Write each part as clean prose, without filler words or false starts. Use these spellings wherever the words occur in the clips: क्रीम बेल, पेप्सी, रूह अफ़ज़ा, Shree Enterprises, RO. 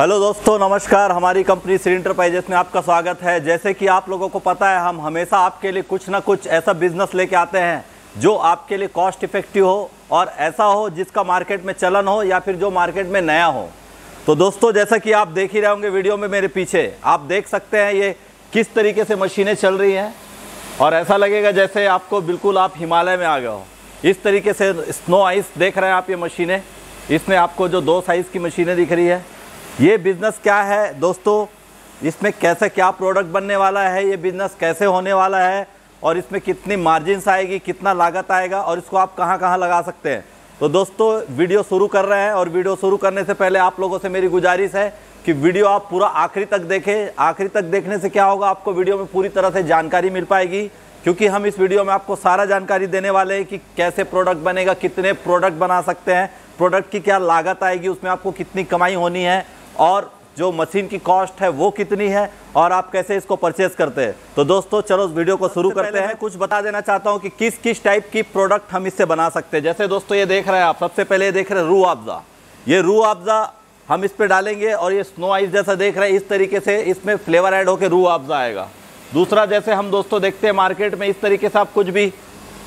Hello दोस्तों, नमस्कार। हमारी कंपनी श्री एंटरप्राइजेस में आपका स्वागत है। जैसे कि आप लोगों को पता है, हम हमेशा आपके लिए कुछ ना कुछ ऐसा बिजनेस लेके आते हैं जो आपके लिए कॉस्ट इफेक्टिव हो और ऐसा हो जिसका मार्केट में चलन हो या फिर जो मार्केट में नया हो। तो दोस्तों, जैसा कि आप देख ही रहे होंगे वीडियो में, मेरे पीछे आप देख सकते हैं ये किस तरीके से मशीनें चल रही हैं और ऐसा लगेगा जैसे आपको बिल्कुल आप हिमालय में आ गए हो। इस तरीके से स्नो आइस देख रहे हैं आप, ये मशीनें, इसमें आपको जो दो साइज़ की मशीनें दिख रही है। ये बिज़नेस क्या है दोस्तों, इसमें कैसे क्या प्रोडक्ट बनने वाला है, ये बिज़नेस कैसे होने वाला है और इसमें कितनी मार्जिन्स आएगी, कितना लागत आएगा और इसको आप कहां कहां लगा सकते हैं। तो दोस्तों, वीडियो शुरू कर रहे हैं और वीडियो शुरू करने से पहले आप लोगों से मेरी गुजारिश है कि वीडियो आप पूरा आखिरी तक देखें। आखिरी तक देखने से क्या होगा, आपको वीडियो में पूरी तरह से जानकारी मिल पाएगी, क्योंकि हम इस वीडियो में आपको सारा जानकारी देने वाले हैं कि कैसे प्रोडक्ट बनेगा, कितने प्रोडक्ट बना सकते हैं, प्रोडक्ट की क्या लागत आएगी, उसमें आपको कितनी कमाई होनी है और जो मशीन की कॉस्ट है वो कितनी है और आप कैसे इसको परचेज करते हैं। तो दोस्तों, चलो इस वीडियो को शुरू करते हैं। मैं कुछ बता देना चाहता हूँ कि किस किस टाइप की प्रोडक्ट हम इससे बना सकते हैं। जैसे दोस्तों ये देख रहे हैं आप, सबसे पहले ये देख रहे हैं रूह अफ़ज़ा। ये रूह अफ़ज़ा हम इस पर डालेंगे और ये स्नो आइस जैसा देख रहे हैं, इस तरीके से इसमें फ्लेवर ऐड होकर रूह अफ़ज़ा आएगा। दूसरा, जैसे हम दोस्तों देखते हैं मार्केट में इस तरीके से आप कुछ भी,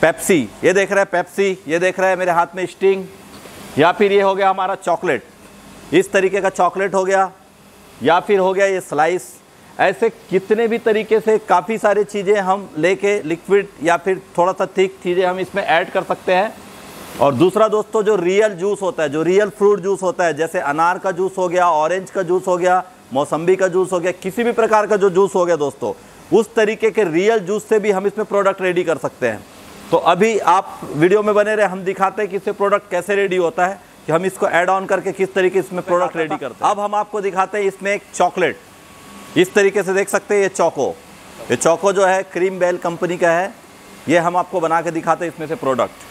पेप्सी ये देख रहे हैं, पेप्सी ये देख रहे हैं मेरे हाथ में, स्टिंग, या फिर ये हो गया हमारा चॉकलेट, इस तरीके का चॉकलेट हो गया, या फिर हो गया ये स्लाइस। ऐसे कितने भी तरीके से काफ़ी सारे चीज़ें हम लेके लिक्विड या फिर थोड़ा सा थिक चीज़ें हम इसमें ऐड कर सकते हैं। और दूसरा दोस्तों, जो रियल जूस होता है, जो रियल फ्रूट जूस होता है, जैसे अनार का जूस हो गया, ऑरेंज का जूस हो गया, मौसम्बी का जूस हो गया, किसी भी प्रकार का जो जूस हो गया दोस्तों, उस तरीके के रियल जूस से भी हम इसमें प्रोडक्ट रेडी कर सकते हैं। तो अभी आप वीडियो में बने रहे, हम दिखाते हैं कि इससे प्रोडक्ट कैसे रेडी होता है, कि हम इसको ऐड ऑन करके किस तरीके इसमें प्रोडक्ट रेडी करते हैं। अब हम आपको दिखाते हैं इसमें एक चॉकलेट, इस तरीके से देख सकते हैं, ये चोको, ये चोको जो है क्रीम बेल कंपनी का है, ये हम आपको बना के दिखाते हैं इसमें से प्रोडक्ट।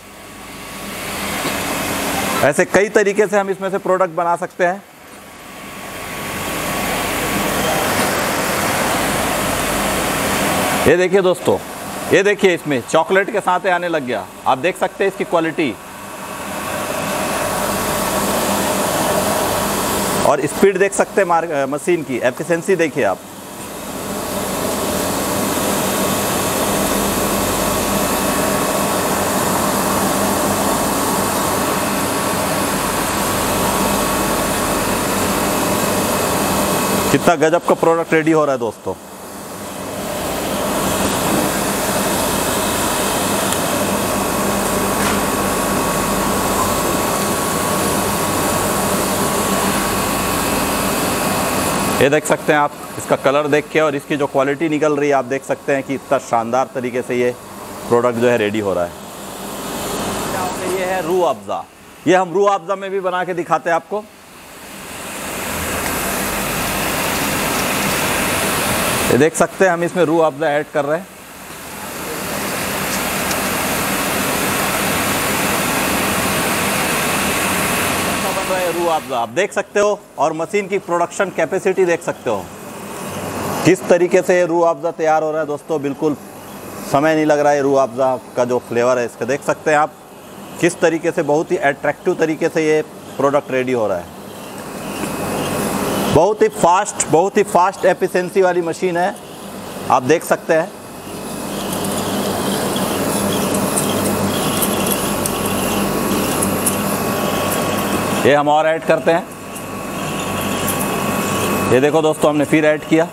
ऐसे कई तरीके से हम इसमें से प्रोडक्ट बना सकते हैं। ये देखिए दोस्तों, ये देखिए इसमें चॉकलेट के साथ आने लग गया, आप देख सकते हैं इसकी क्वालिटी और स्पीड देख सकते हैं मशीन की, एफिशिएंसी देखिए आप। कितना गजब का प्रोडक्ट रेडी हो रहा है दोस्तों। ये देख सकते हैं आप, इसका कलर देख के और इसकी जो क्वालिटी निकल रही है, आप देख सकते हैं कि इतना शानदार तरीके से ये प्रोडक्ट जो है रेडी हो रहा है। ये है रूह अफ़ज़ा, ये हम रूह अफ़ज़ा में भी बना के दिखाते हैं आपको। ये देख सकते हैं, हम इसमें रूह अफ़ज़ा ऐड कर रहे हैं। रूह अफ़ज़ा आप देख सकते हो और मशीन की प्रोडक्शन कैपेसिटी देख सकते हो, किस तरीके से रूह अफ़ज़ा तैयार हो रहा है दोस्तों। बिल्कुल समय नहीं लग रहा है, रूह अफ़ज़ा का जो फ्लेवर है इसका देख सकते हैं आप, किस तरीके से बहुत ही अट्रैक्टिव तरीके से ये प्रोडक्ट रेडी हो रहा है। बहुत ही फास्ट एफिशिएंसी वाली मशीन है, आप देख सकते हैं। ये हम और ऐड करते हैं, ये देखो दोस्तों, हमने फिर ऐड किया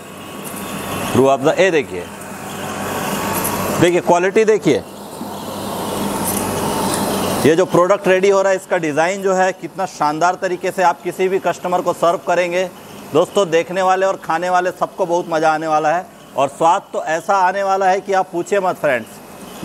रूह अफ़ज़ा। ये देखिए, देखिए क्वालिटी देखिए, ये जो प्रोडक्ट रेडी हो रहा है इसका डिज़ाइन जो है कितना शानदार तरीके से आप किसी भी कस्टमर को सर्व करेंगे दोस्तों। देखने वाले और खाने वाले सबको बहुत मज़ा आने वाला है और स्वाद तो ऐसा आने वाला है कि आप पूछिए मत फ्रेंड्स,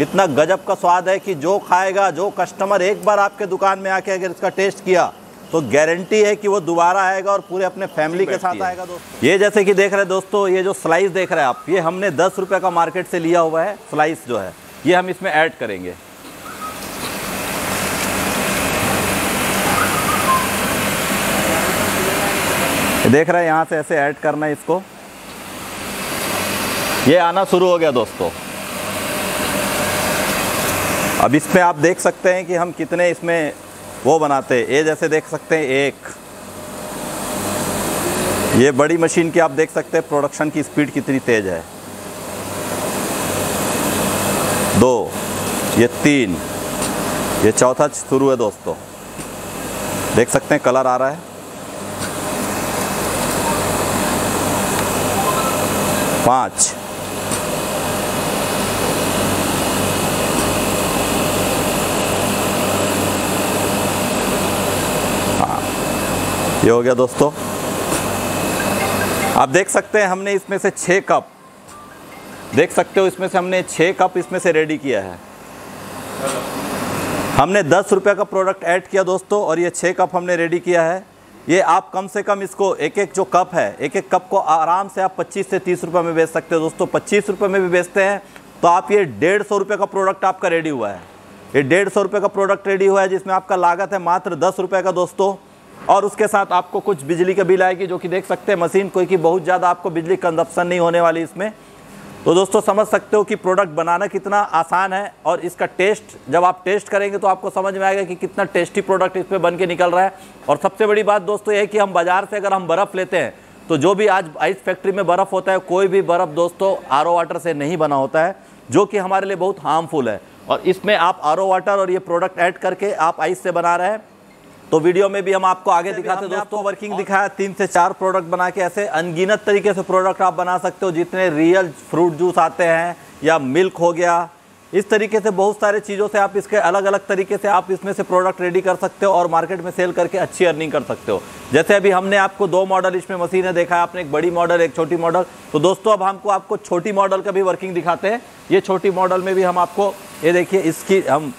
इतना गजब का स्वाद है कि जो खाएगा, जो कस्टमर एक बार आपके दुकान में आके अगर इसका टेस्ट किया तो गारंटी है कि वो दोबारा आएगा और पूरे अपने फैमिली के साथ आएगा दोस्तों। ये जैसे कि देख रहे हैं दोस्तों, ये जो स्लाइस देख रहे हैं आप, ये हमने 10 रुपये का मार्केट से लिया हुआ है स्लाइस जो है, ये हम इसमें ऐड करेंगे। देख रहे हैं, यहाँ से ऐसे ऐड करना है इसको, ये आना शुरू हो गया दोस्तों। अब इसमें आप देख सकते हैं कि हम कितने इसमें वो बनाते हैं। ये जैसे देख सकते हैं, एक ये बड़ी मशीन की आप देख सकते हैं प्रोडक्शन की स्पीड कितनी तेज़ है। 2, ये 3, ये चौथा शुरू है दोस्तों। देख सकते हैं कलर आ रहा है। 5, ये हो गया दोस्तों। आप देख सकते हैं हमने इसमें से 6 कप, देख सकते हो इसमें से हमने 6 कप इसमें से रेडी किया है। हमने 10 रुपये का प्रोडक्ट ऐड किया दोस्तों और ये 6 कप हमने रेडी किया है। ये आप कम से कम इसको एक जो कप है, एक कप को आराम से आप 25 से 30 रुपये में बेच सकते हो दोस्तों। 25 रुपये में भी बेचते हैं तो आप ये 150 रुपये का प्रोडक्ट आपका रेडी हुआ है। ये 150 रुपये का प्रोडक्ट रेडी हुआ है जिसमें आपका लागत है मात्र 10 रुपये का दोस्तों। और उसके साथ आपको कुछ बिजली का बिल आएगी जो कि देख सकते हैं मशीन कोई की बहुत ज़्यादा आपको बिजली कंजप्शन नहीं होने वाली इसमें। तो दोस्तों समझ सकते हो कि प्रोडक्ट बनाना कितना आसान है और इसका टेस्ट जब आप टेस्ट करेंगे तो आपको समझ में आएगा कि कितना टेस्टी प्रोडक्ट इसमें बन के निकल रहा है। और सबसे बड़ी बात दोस्तों यह है कि हम बाज़ार से अगर हम बर्फ़ लेते हैं तो जो भी आज आइस फैक्ट्री में बर्फ़ होता है कोई भी बर्फ़ दोस्तों RO वाटर से नहीं बना होता है जो कि हमारे लिए बहुत हार्मफुल है। और इसमें आप RO वाटर और ये प्रोडक्ट ऐड करके आप आइस से बना रहे हैं। तो वीडियो में भी हम आपको आगे दिखाते हैं दोस्तों, वर्किंग दिखाया 3 से 4 प्रोडक्ट बना के। ऐसे अनगिनत तरीके से प्रोडक्ट आप बना सकते हो। जितने रियल फ्रूट जूस आते हैं या मिल्क हो गया, इस तरीके से बहुत सारे चीज़ों से आप इसके अलग अलग तरीके से आप इसमें से प्रोडक्ट रेडी कर सकते हो और मार्केट में सेल करके अच्छी अर्निंग कर सकते हो। जैसे अभी हमने आपको 2 मॉडल इसमें मशीन है देखा, आपने एक बड़ी मॉडल एक छोटी मॉडल। तो दोस्तों अब हमको आपको छोटी मॉडल का भी वर्किंग दिखाते हैं। ये छोटी मॉडल में भी हम आपको ये देखिए इसकी हम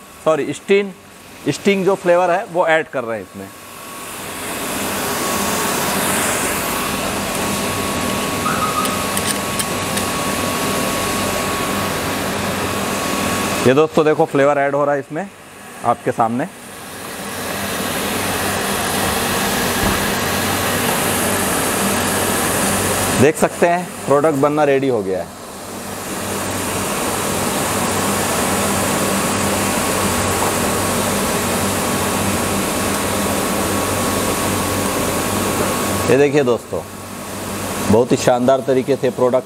स्टिंग जो फ्लेवर है वो ऐड कर रहे हैं इसमें। ये दोस्तों देखो फ्लेवर ऐड हो रहा है इसमें आपके सामने। देख सकते हैं प्रोडक्ट बनना रेडी हो गया है। ये देखिए दोस्तों बहुत ही शानदार तरीके से प्रोडक्ट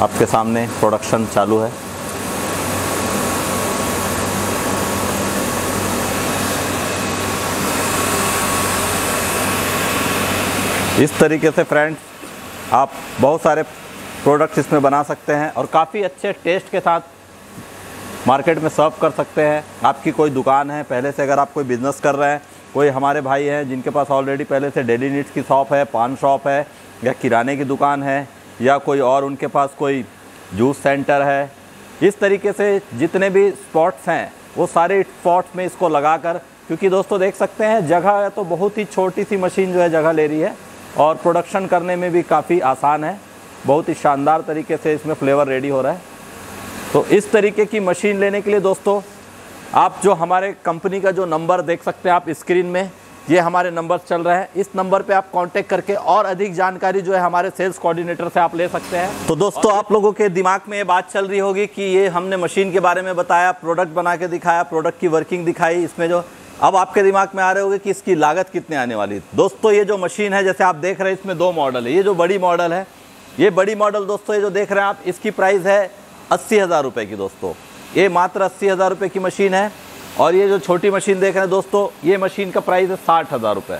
आपके सामने प्रोडक्शन चालू है। इस तरीके से फ्रेंड्स आप बहुत सारे प्रोडक्ट्स इसमें बना सकते हैं और काफ़ी अच्छे टेस्ट के साथ मार्केट में सर्व कर सकते हैं। आपकी कोई दुकान है पहले से, अगर आप कोई बिज़नेस कर रहे हैं, कोई हमारे भाई हैं जिनके पास ऑलरेडी पहले से डेली नीड्स की शॉप है, पान शॉप है या किराने की दुकान है या कोई और उनके पास कोई जूस सेंटर है, इस तरीके से जितने भी स्पॉट्स हैं वो सारे स्पॉट्स में इसको लगा कर, क्योंकि दोस्तों देख सकते हैं जगह तो बहुत ही छोटी सी मशीन जो है जगह ले रही है और प्रोडक्शन करने में भी काफ़ी आसान है। बहुत ही शानदार तरीके से इसमें फ्लेवर रेडी हो रहा है। तो इस तरीके की मशीन लेने के लिए दोस्तों आप जो हमारे कंपनी का जो नंबर देख सकते हैं आप स्क्रीन में, ये हमारे नंबर चल रहे हैं। इस नंबर पे आप कांटेक्ट करके और अधिक जानकारी जो है हमारे सेल्स कोऑर्डिनेटर से आप ले सकते हैं। तो दोस्तों आप लोगों के दिमाग में ये बात चल रही होगी कि ये हमने मशीन के बारे में बताया, प्रोडक्ट बना के दिखाया, प्रोडक्ट की वर्किंग दिखाई, इसमें जो अब आपके दिमाग में आ रहे होंगे कि इसकी लागत कितने आने वाली है। दोस्तों ये जो मशीन है जैसे आप देख रहे हैं इसमें 2 मॉडल है। ये जो बड़ी मॉडल है, ये बड़ी मॉडल दोस्तों ये जो देख रहे हैं आप, इसकी प्राइस है 80,000 रुपये की दोस्तों। ये मात्र 80,000 रुपये की मशीन है। और ये जो छोटी मशीन देख रहे हैं दोस्तों, ये मशीन का प्राइस है 60,000 रुपये।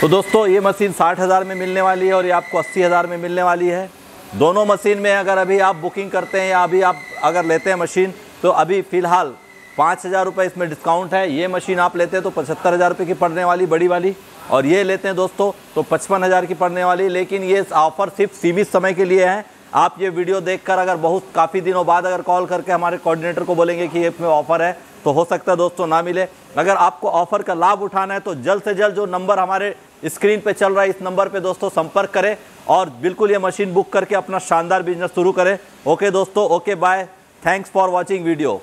तो दोस्तों ये मशीन 60,000 में मिलने वाली है और ये आपको 80,000 में मिलने वाली है। दोनों मशीन में अगर अभी आप बुकिंग करते हैं या अभी आप अगर लेते हैं मशीन तो अभी फ़िलहाल 5,000 रुपये इसमें डिस्काउंट है। ये मशीन आप लेते हैं तो 75,000 रुपये की पड़ने वाली बड़ी वाली, और ये लेते हैं दोस्तों तो 55,000 की पड़ने वाली। लेकिन ये ऑफ़र सिर्फ सीमित समय के लिए है। आप ये वीडियो देखकर अगर बहुत काफ़ी दिनों बाद अगर कॉल करके हमारे कोऑर्डिनेटर को बोलेंगे कि इसमें ऑफ़र है तो हो सकता है दोस्तों ना मिले। अगर आपको ऑफ़र का लाभ उठाना है तो जल्द से जल्द जो नंबर हमारे स्क्रीन पर चल रहा है इस नंबर पर दोस्तों संपर्क करें और बिल्कुल ये मशीन बुक करके अपना शानदार बिजनेस शुरू करें। ओके दोस्तों, okay bye, thanks for watching video.